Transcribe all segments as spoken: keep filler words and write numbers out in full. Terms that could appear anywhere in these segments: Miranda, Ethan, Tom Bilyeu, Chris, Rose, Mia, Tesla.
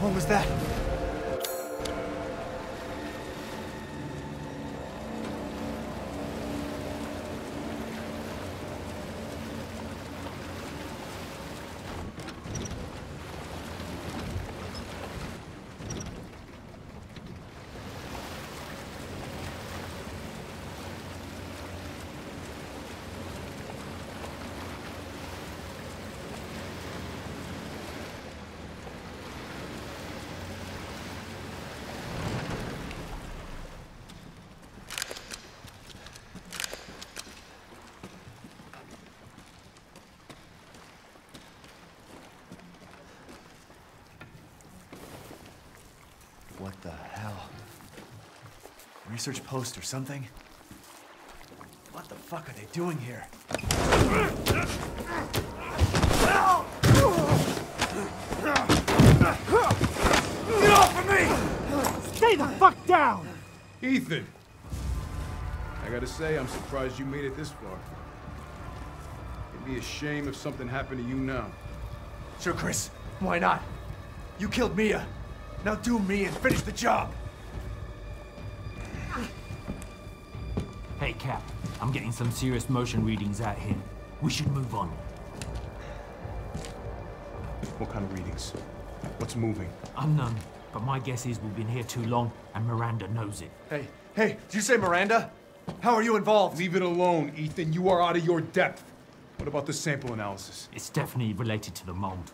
What was that? What the hell? Research post or something? What the fuck are they doing here? Get off of me! Stay the fuck down! Ethan! I gotta say, I'm surprised you made it this far. It'd be a shame if something happened to you now. Sure, Chris. Why not? You killed Mia. Now do me and finish the job! Hey, Cap. I'm getting some serious motion readings out here. We should move on. What kind of readings? What's moving? Unknown. But my guess is we've been here too long, and Miranda knows it. Hey, hey, did you say Miranda? How are you involved? Leave it alone, Ethan. You are out of your depth. What about the sample analysis? It's definitely related to the mold.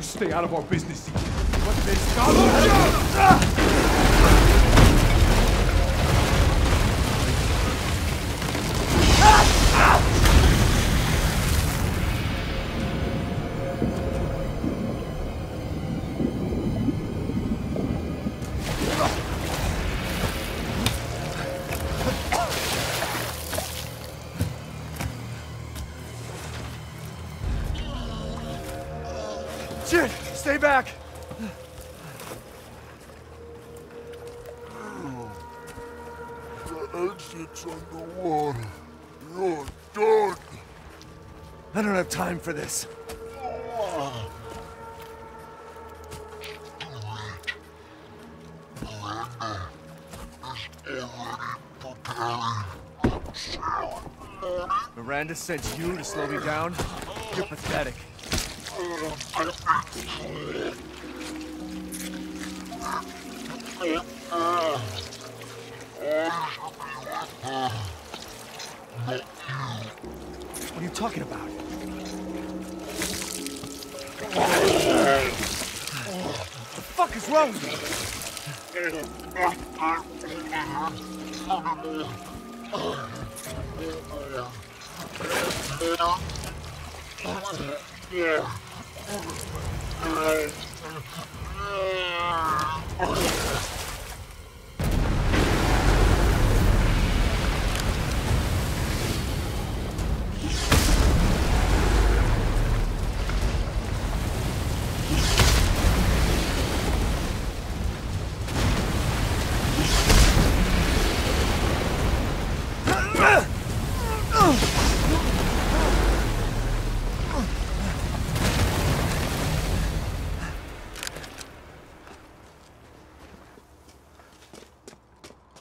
Stay out of our business. What this? God, shit! Stay back! The exit's underwater. You're done. I don't have time for this. Oh. Miranda is already preparing herself. Miranda sent you to slow me down? You're pathetic. What are you talking about? What the fuck is wrong with you?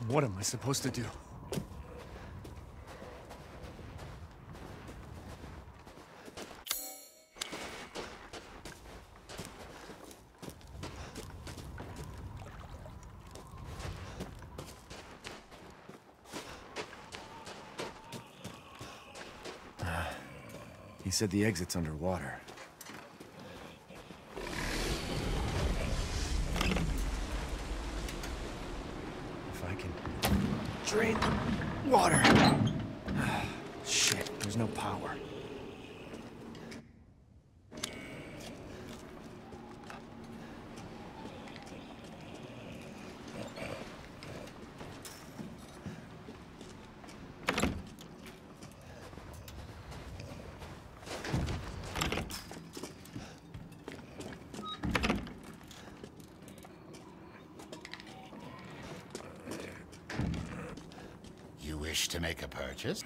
What am I supposed to do? He said the exit's underwater. Drain the water. Shit, there's no power. wish to make a purchase?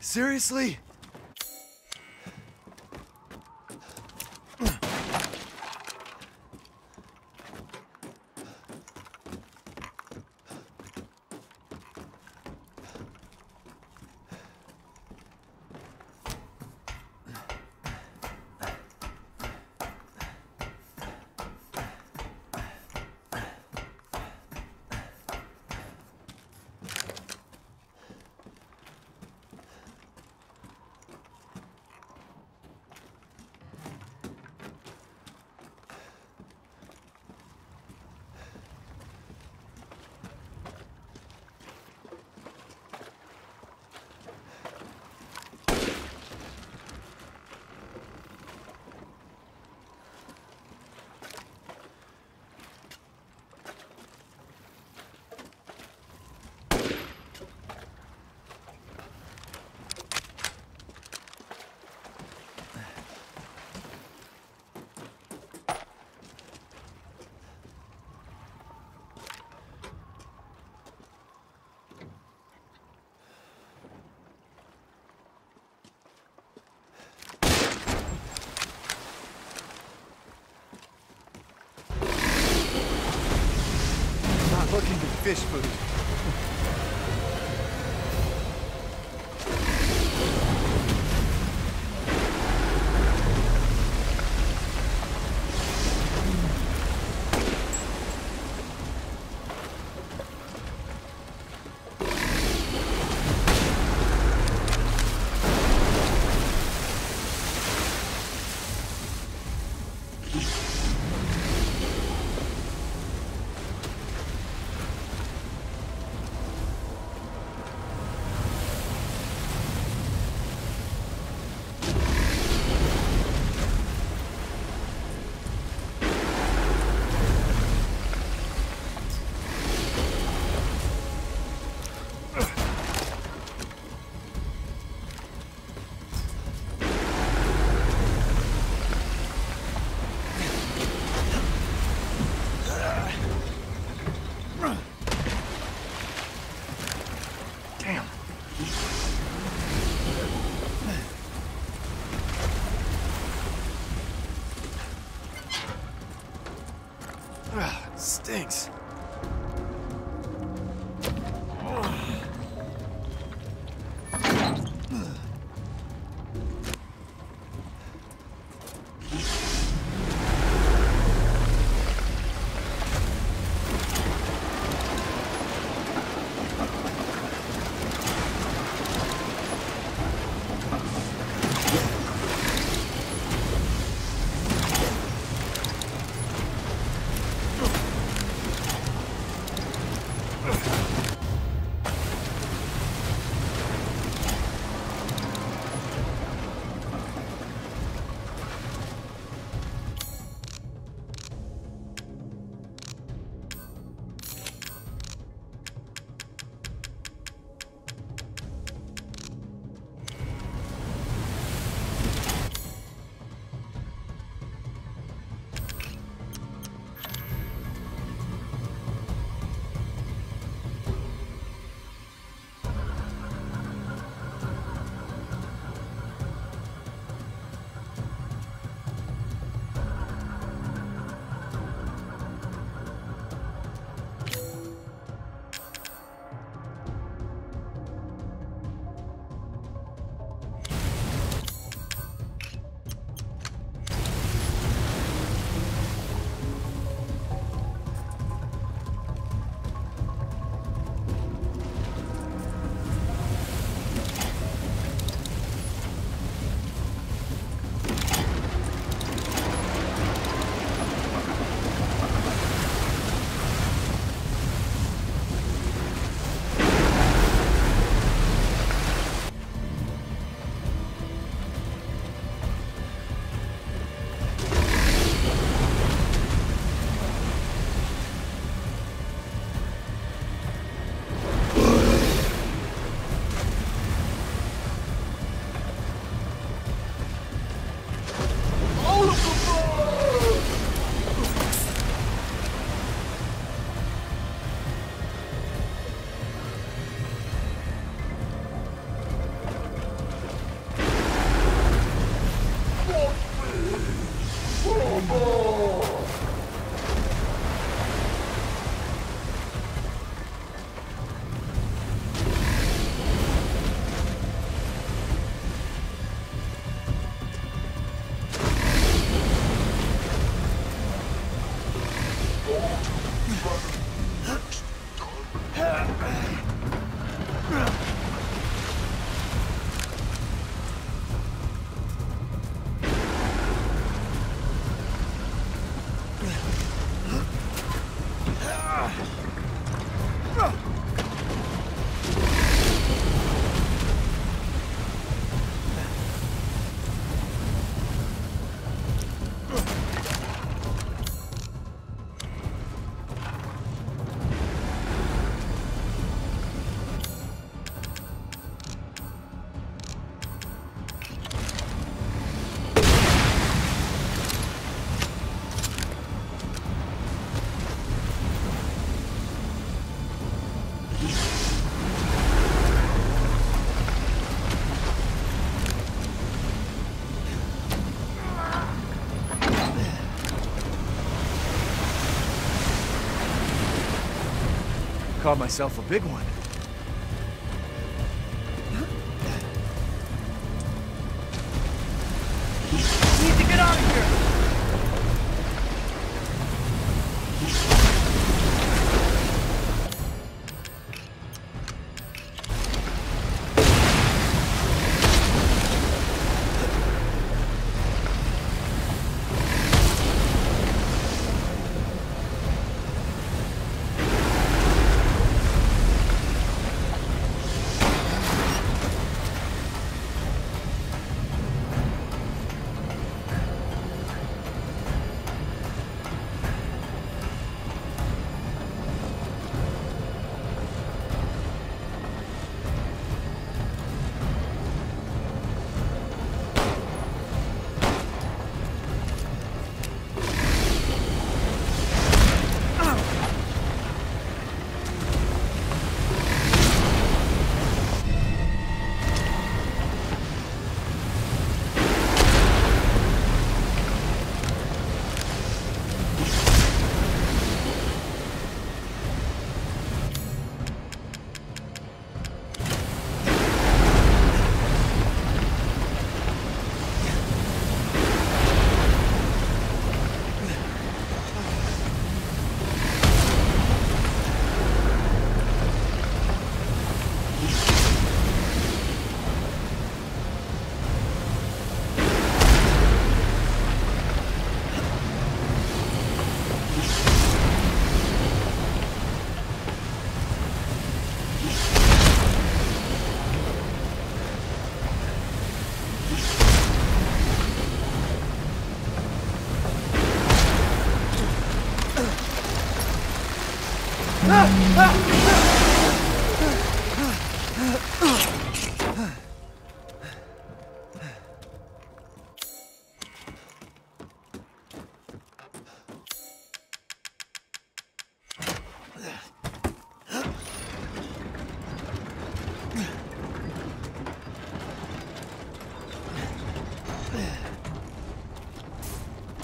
Seriously? Looking for fish food. Stinks. caught myself a big one. Need to get out of here!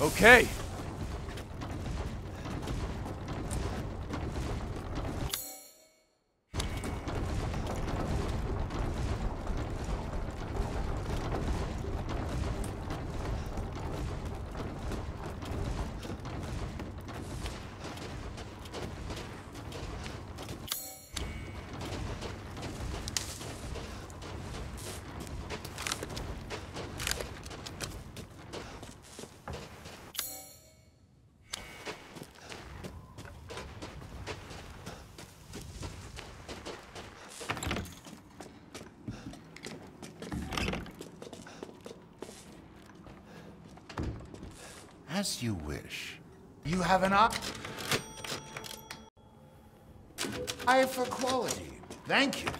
Okay. As you wish. You have an op. Eye for quality. Thank you.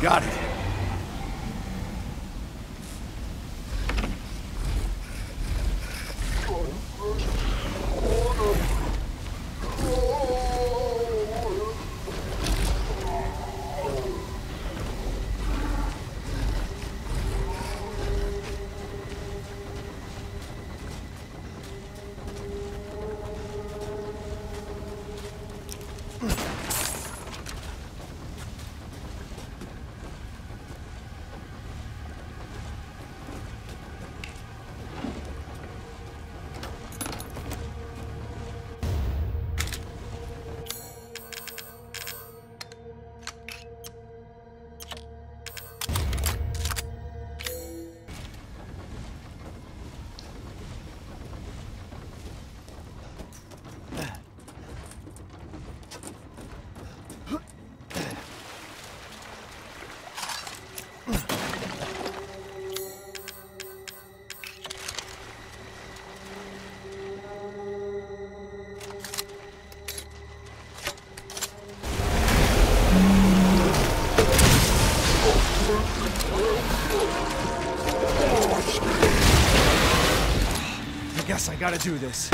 Got it. guess I gotta do this.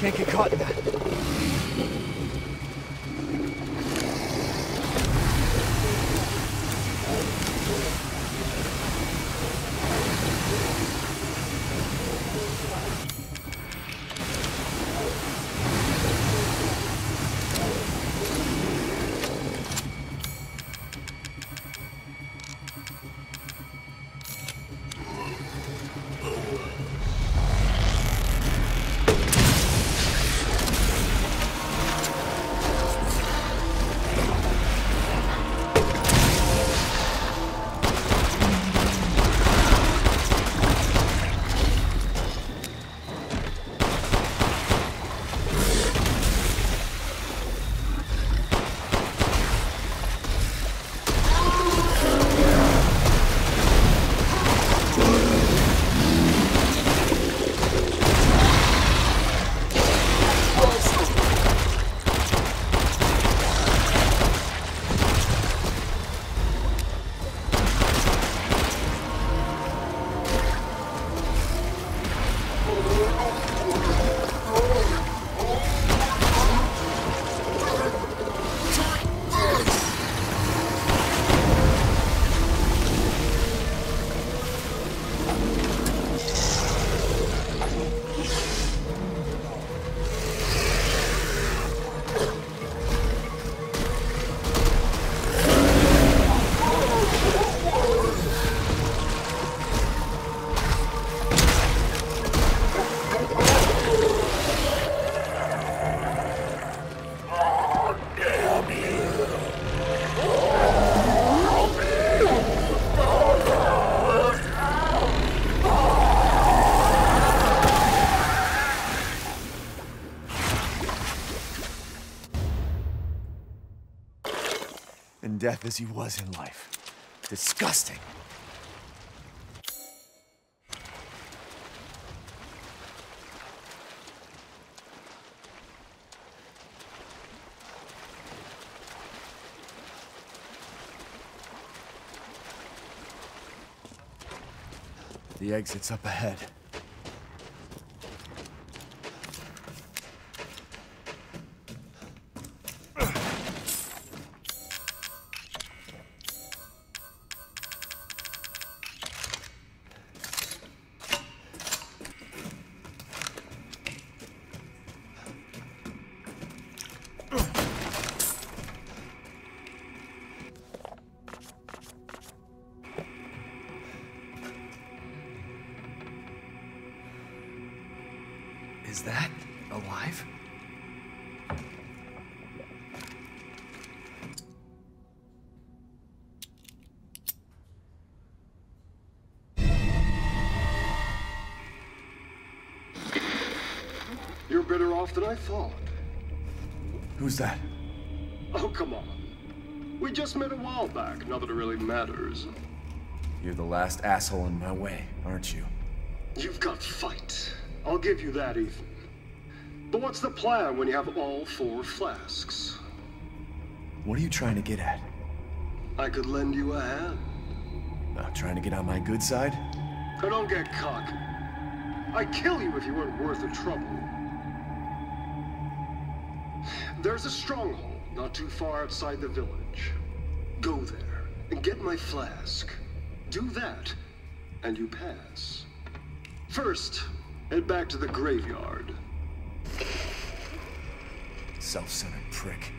Can't get caught in that. Death as he was in life. Disgusting. The exit's up ahead. that alive? You're better off than I thought. Who's that? Oh, come on. We just met a while back, not that it really matters. You're the last asshole in my way, aren't you? You've got fight. I'll give you that, Ethan. But what's the plan when you have all four flasks? What are you trying to get at? I could lend you a hand. Not trying to get on my good side? I don't get cocky. I'd kill you if you weren't worth the trouble. There's a stronghold not too far outside the village. Go there and get my flask. Do that, and you pass. First, head back to the graveyard. Self-centered prick.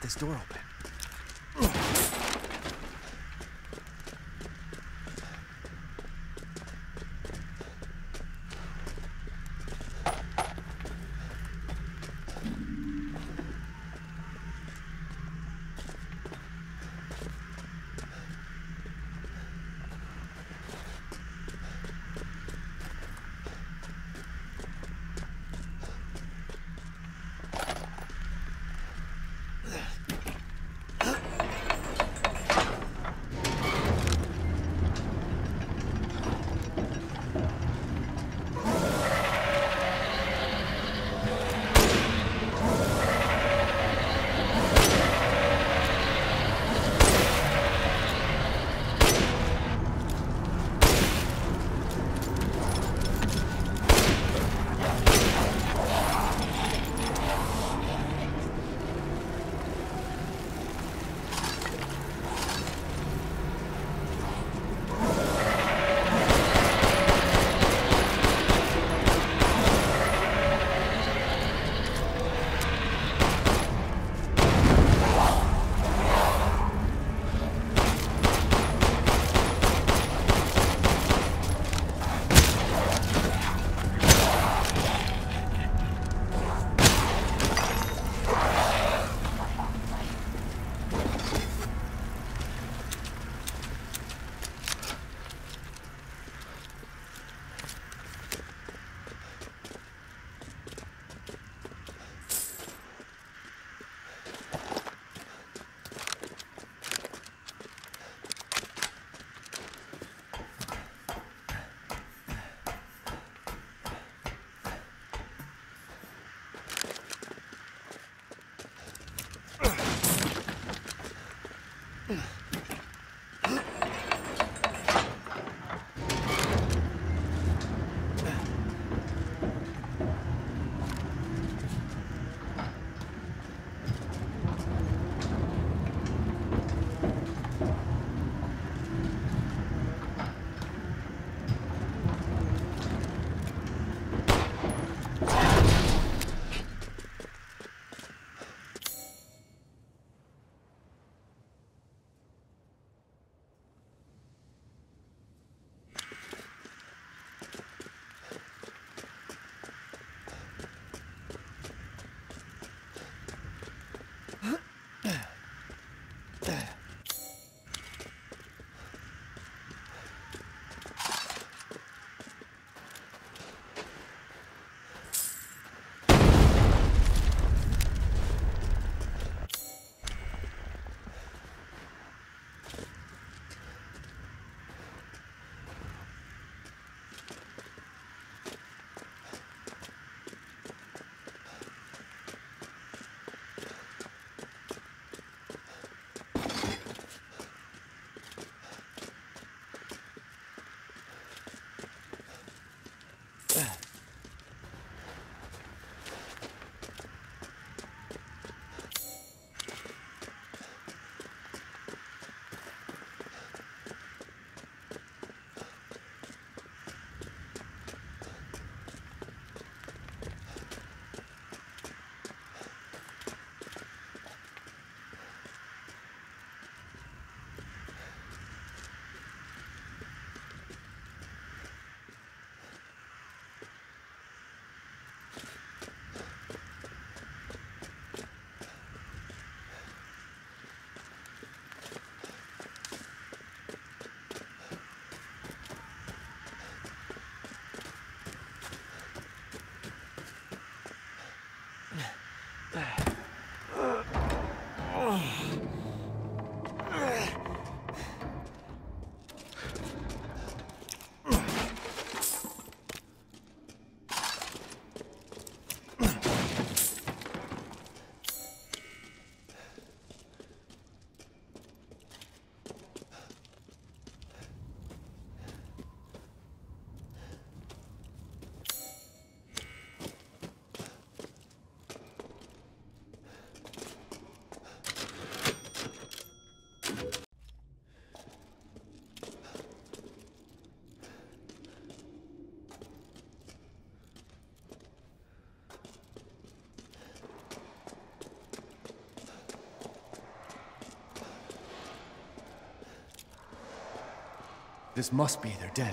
get this door open. This must be their den.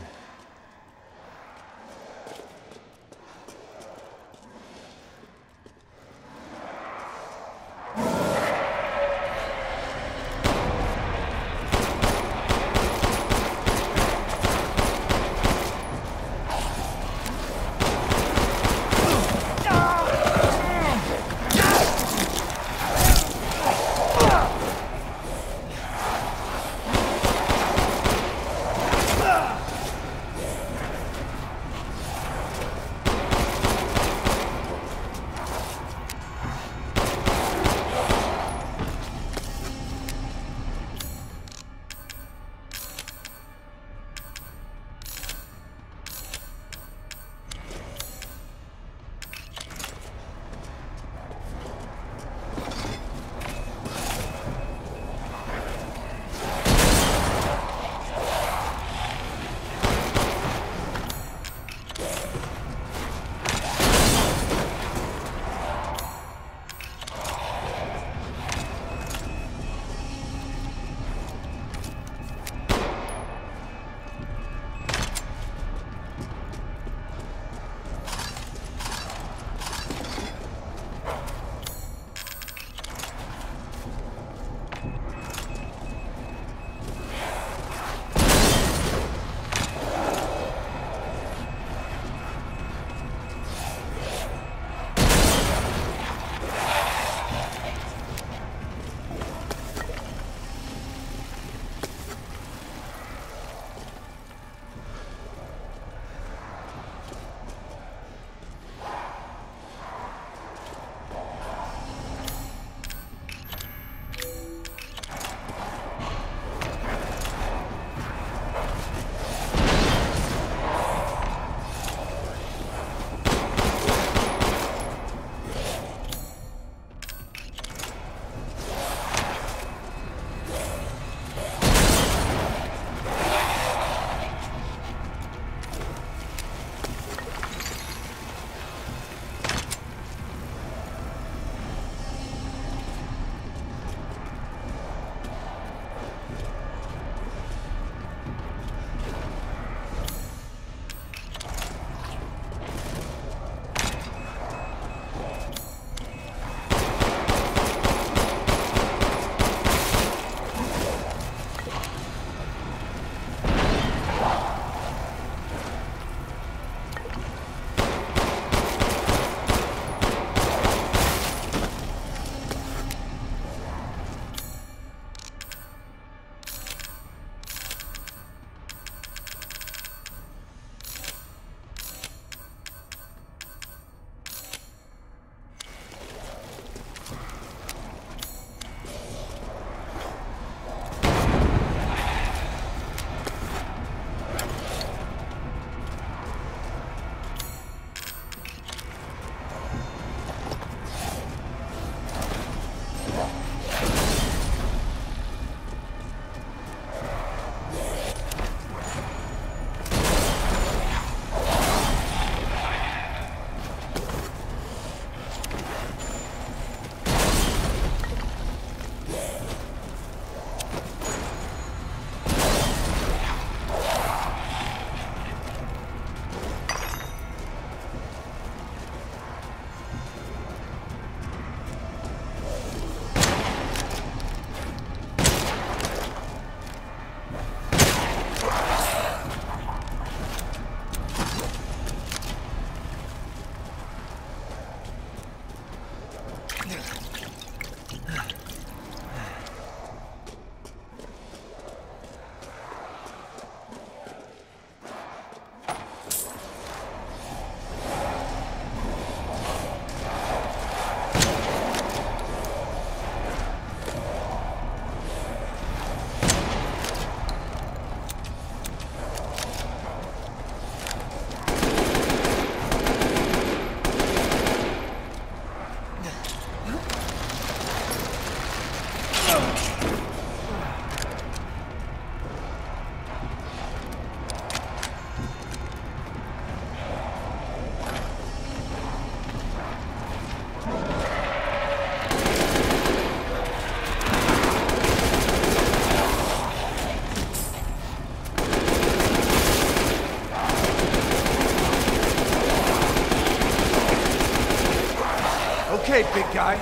okay, big guy.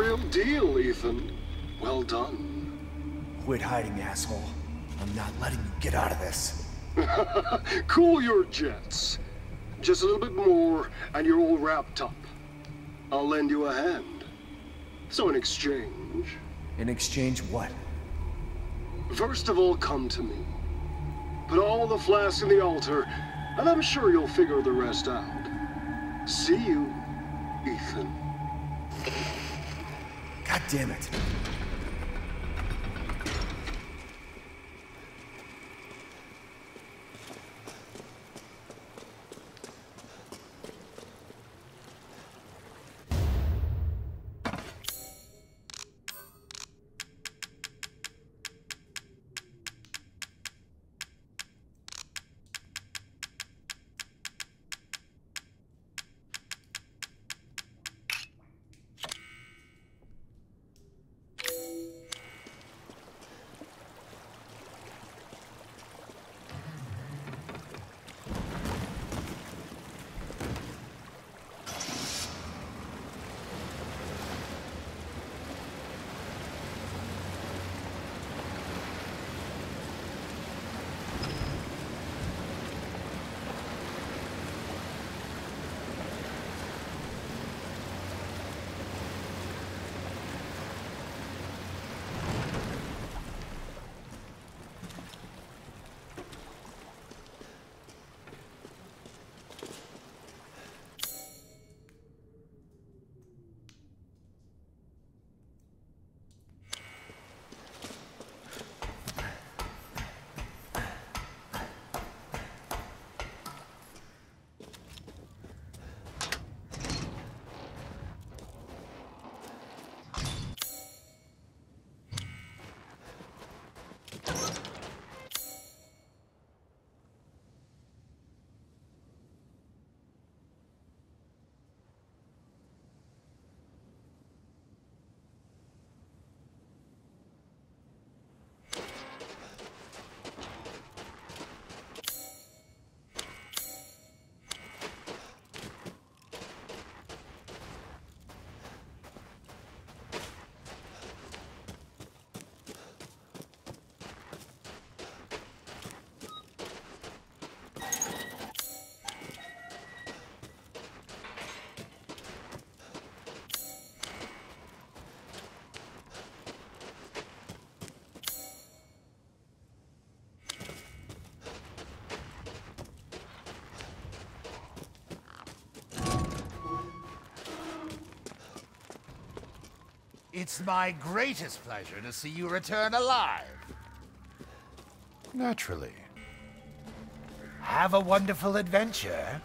real deal, Ethan. Well done. Quit hiding, asshole. I'm not letting you get out of this. Cool your jets. Just a little bit more, and you're all wrapped up. I'll lend you a hand. So in exchange... In exchange what? First of all, come to me. Put all the flasks in the altar, and I'm sure you'll figure the rest out. See you, Ethan. God damn it. It's my greatest pleasure to see you return alive. Naturally. Have a wonderful adventure.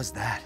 was that?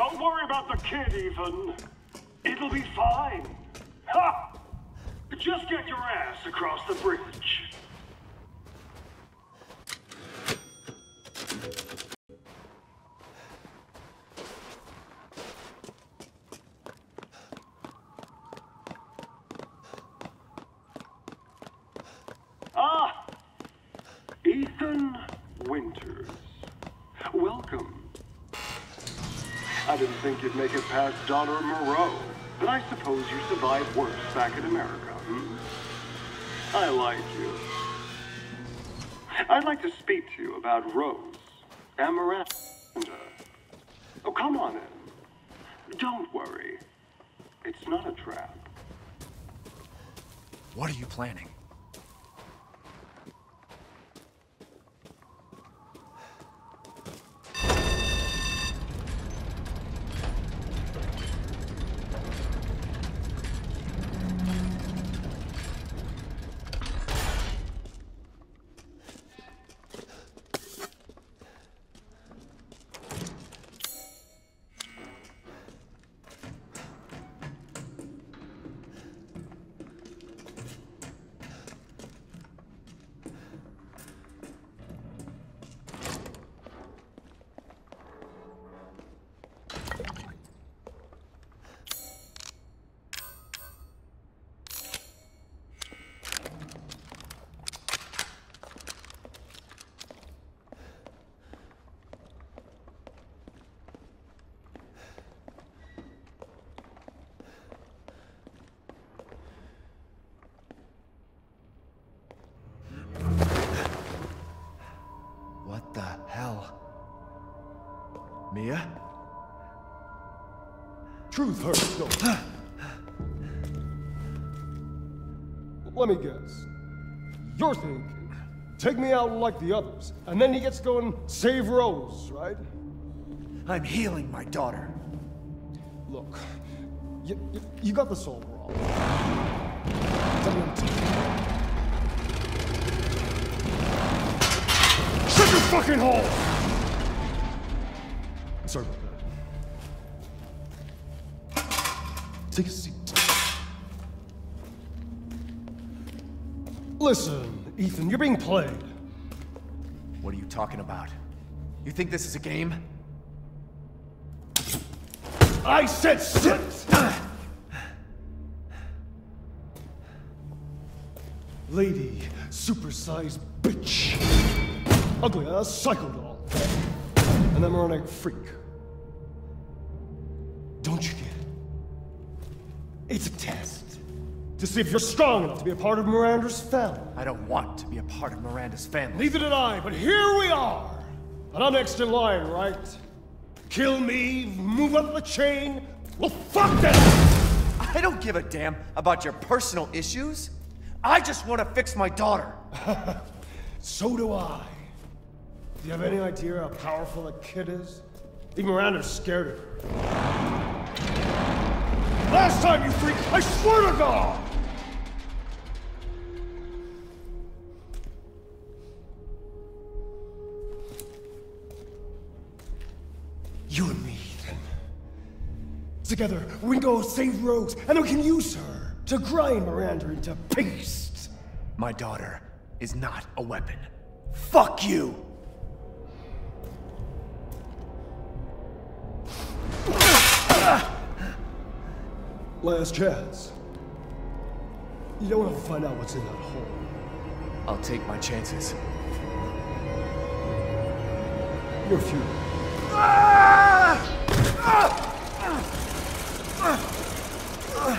Don't worry about the kid, Ethan. It'll be fine. Ha! Just get your ass across the bridge. Ah! Ethan Winters. Welcome. I didn't think you'd make it past Dollar Moreau, but I suppose you survived worse back in America, hmm? I like you. I'd like to speak to you about Rose and Miranda. Oh, come on in. Don't worry. It's not a trap. What are you planning? Mia? Truth hurts, don't it? Let me guess. You're thinking, take me out like the others, and then he gets to go and save Rose, right? I'm healing my daughter. Look, you, you, you got the soul wrong. Shut your fucking hole! Sorry about that. Take a seat. Listen, Ethan, you're being played. What are you talking about? You think this is a game? I said shit! Lady, supersized bitch. Ugly ass psycho doll. An Emeronic freak. Don't you get it? It's a test. To see if you're strong enough to be a part of Miranda's family. I don't want to be a part of Miranda's family. Neither did I, but here we are! And I'm next in line, right? Kill me, move up the chain. Well, fuck that! I don't give a damn about your personal issues. I just want to fix my daughter. So do I. Do you have any idea how powerful that kid is? Even Miranda's scared of her. Last time, you freak! I swear to God! You and me, Ethan. Together, we can go save Rose, and we can use her to grind Miranda into paste. My daughter is not a weapon. Fuck you! Last chance. You don't want to find out what's in that hole. I'll take my chances. You're futile. Ah! Ah! Ah! Ah! Ah!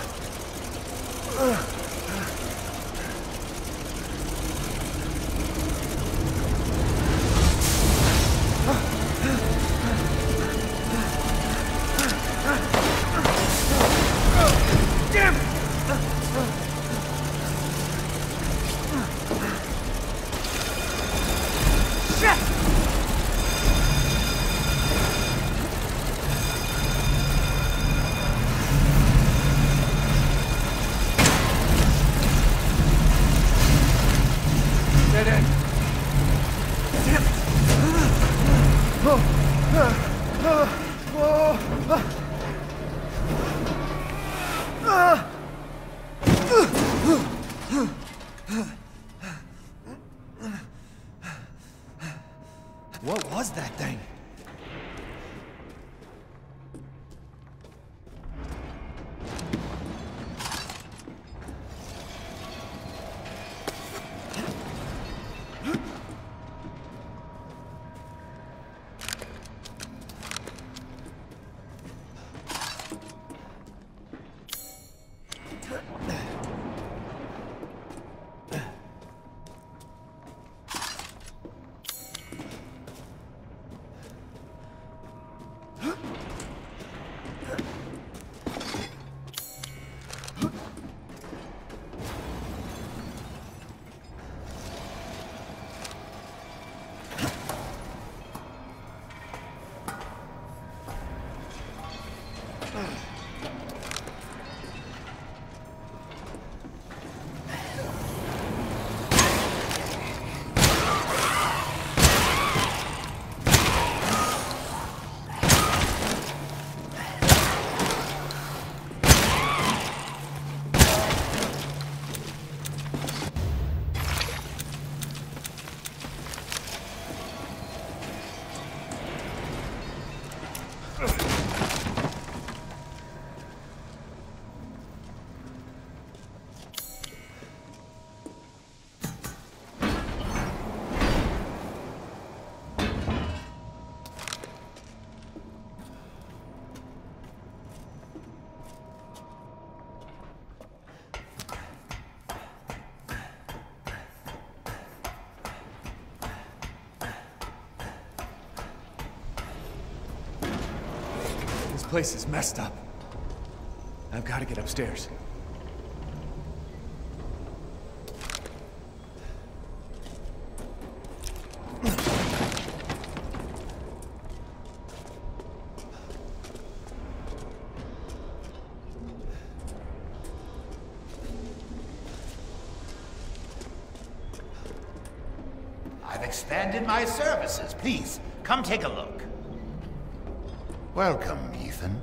What was that thing? This place is messed up. I've got to get upstairs. I've expanded my services. Please, come take a look. Welcome, Ethan.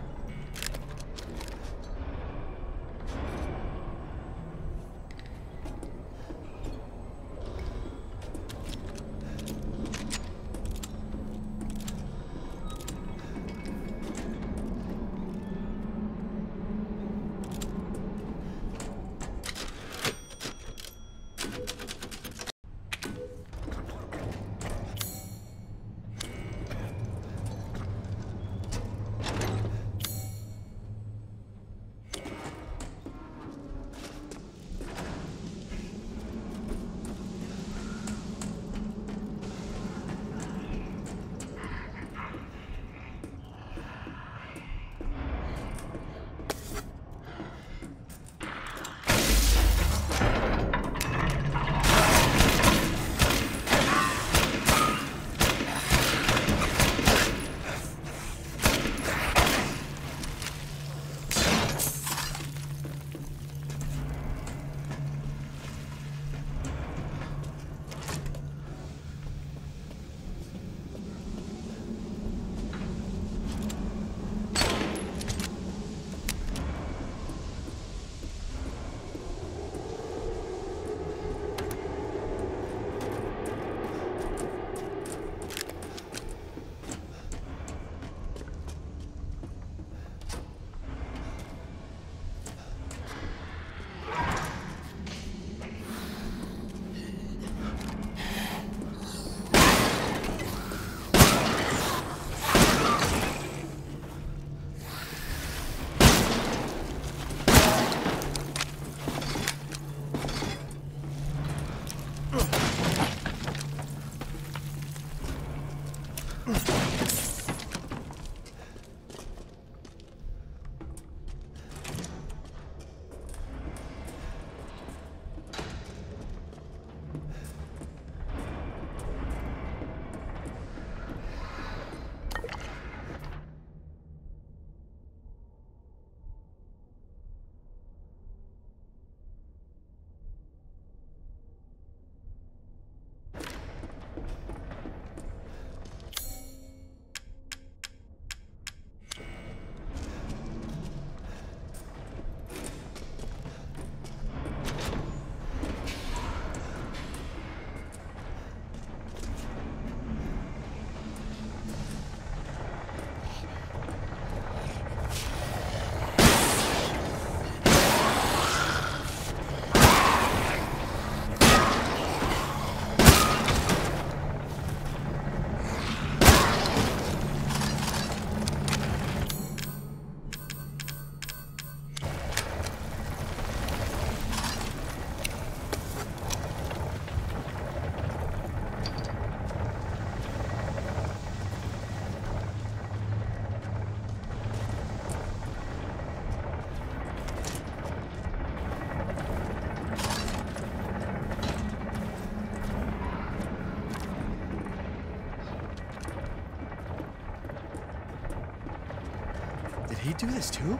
Did he do this too?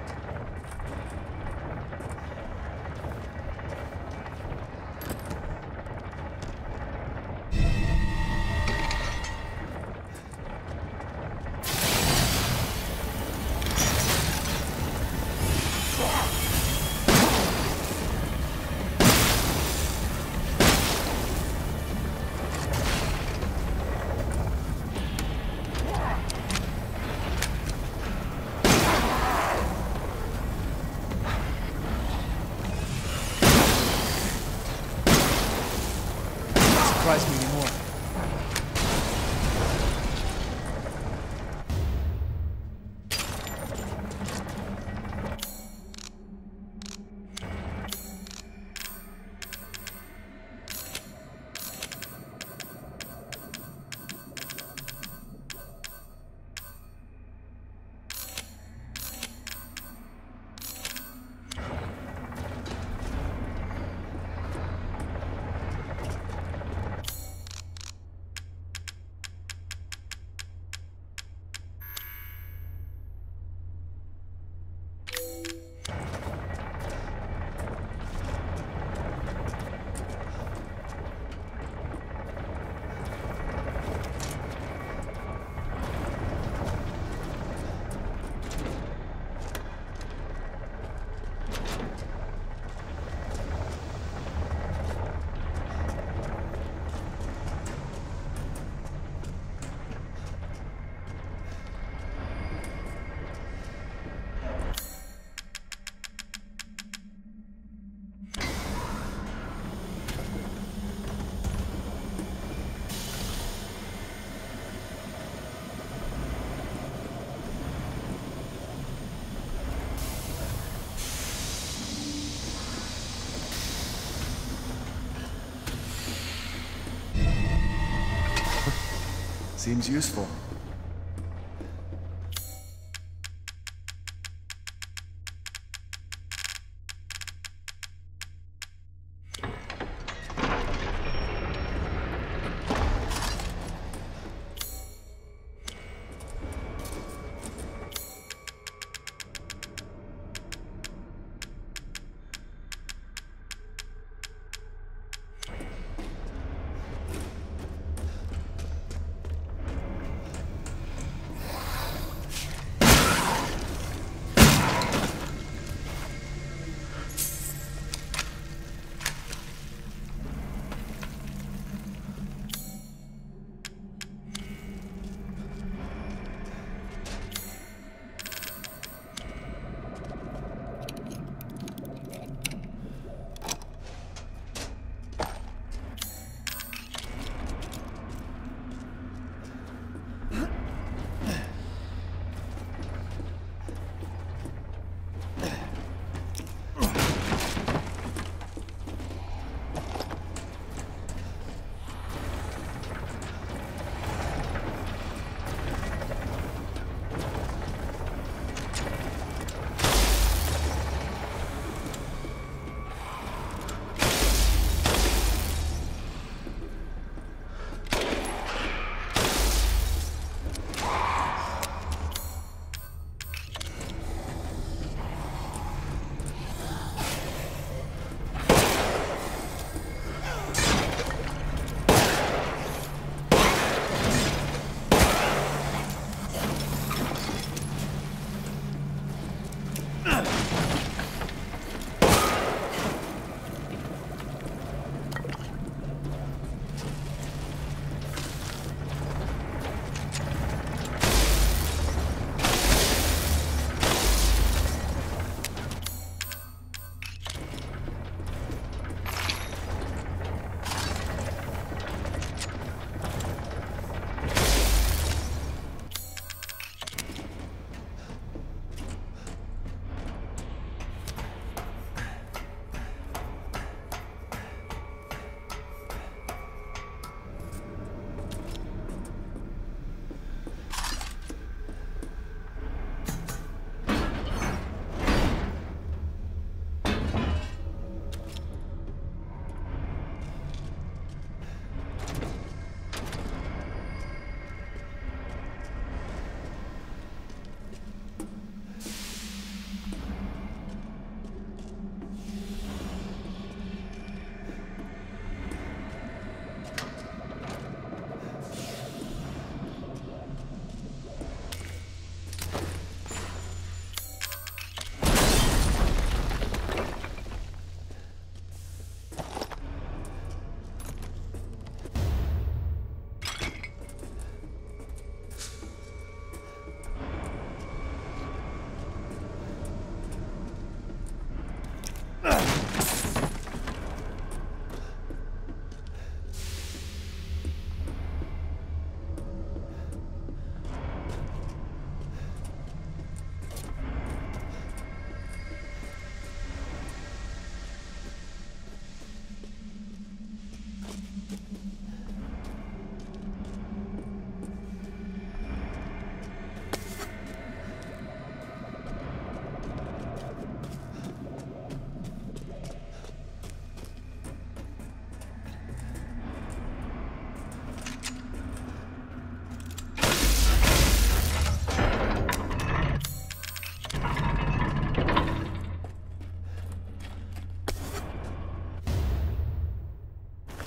Seems useful.